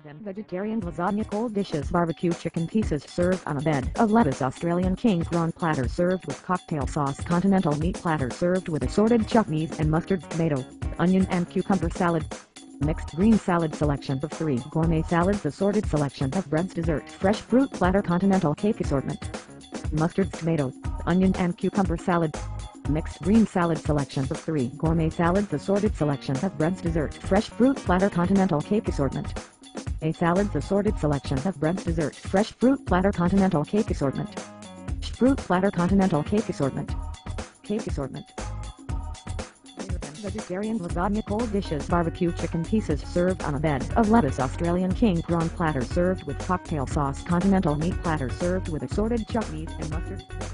greater than vegetarian lasagna, cold dishes, barbecue chicken pieces served on a bed of lettuce, Australian king prawn platter served with cocktail sauce, continental meat platter served with assorted chutneys and mustard, tomato, onion and cucumber salad, mixed green salad, selection of 3 gourmet salads, assorted selection of breads, dessert, fresh fruit platter, continental cake assortment, mustard, tomatoes, onion and cucumber salad, mixed green salad, selection of 3 gourmet salads, assorted selection of breads, dessert, fresh fruit platter, continental cake assortment, a salads, assorted selection of breads, dessert, fresh fruit platter, continental cake assortment, fruit platter, continental cake assortment, cake assortment. Vegetarian lasagna, cold dishes, barbecue chicken pieces served on a bed of lettuce, Australian king prawn platter served with cocktail sauce, continental meat platter served with assorted chutneys and mustard.